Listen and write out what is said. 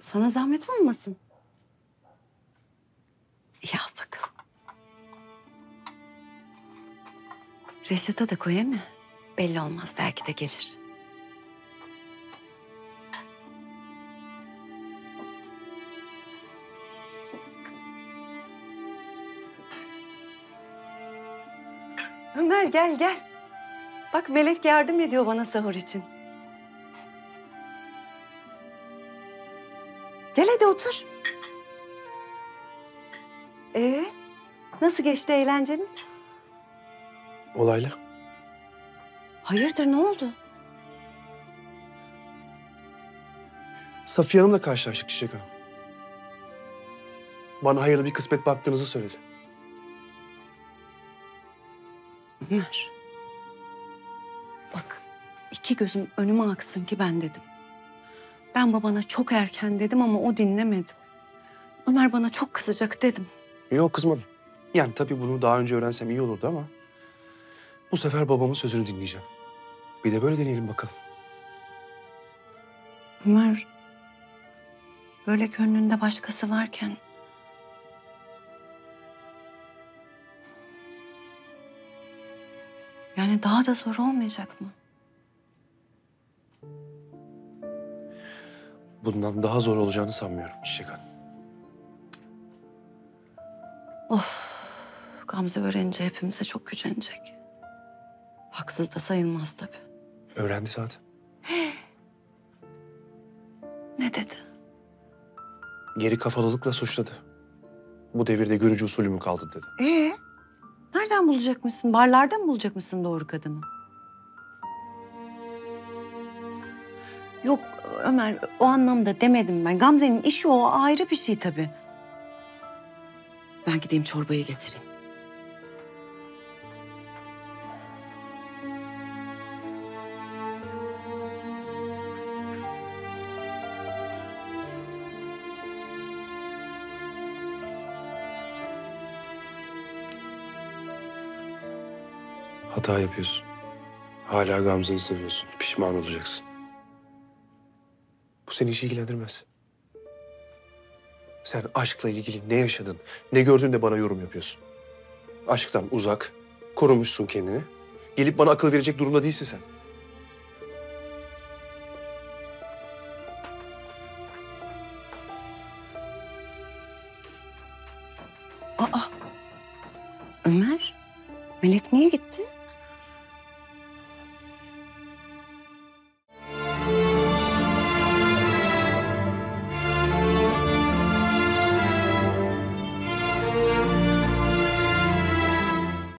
Sana zahmet olmasın. İyi al bakalım. Reşat'a da koy mi? Belli olmaz, belki de gelir. Ömer gel gel. Bak Melek yardım ediyor bana sahur için. Gel hadi otur. Nasıl geçti eğlenceniz? Olayla. Hayırdır, ne oldu? Safiye Hanım'la karşılaştık Çiçek Hanım. Bana hayırlı bir kısmet baktığınızı söyledi. Ömer. Bak, iki gözüm önüme aksın ki ben dedim. Ben babana çok erken dedim ama o dinlemedi. Ömer bana çok kızacak dedim. Yok, kızmadım. Yani tabii bunu daha önce öğrensem iyi olurdu ama... bu sefer babamın sözünü dinleyeceğim. Bir de böyle deneyelim bakalım. Ömer, böyle gönlünde başkası varken... yani daha da zor olmayacak mı? Bundan daha zor olacağını sanmıyorum Çiçek Hanım. Of, Gamze öğrenince hepimize çok gücenecek. Haksız da sayılmaz tabii. Öğrendi zaten. Ne dedi? Geri kafalılıkla suçladı. Bu devirde görücü usulü mü kaldı dedi. Nereden bulacakmışsın? Barlarda mı bulacakmışsın doğru kadını? Yok Ömer, o anlamda demedim ben. Gamze'nin işi o, ayrı bir şey tabii. Ben gideyim çorbayı getireyim. Hata yapıyorsun. Hala Gamze'yi seviyorsun. Pişman olacaksın. Bu seni hiç ilgilendirmez. Sen aşkla ilgili ne yaşadın, ne gördün de bana yorum yapıyorsun. Aşktan uzak, korumuşsun kendini. Gelip bana akıl verecek durumda değilsin sen.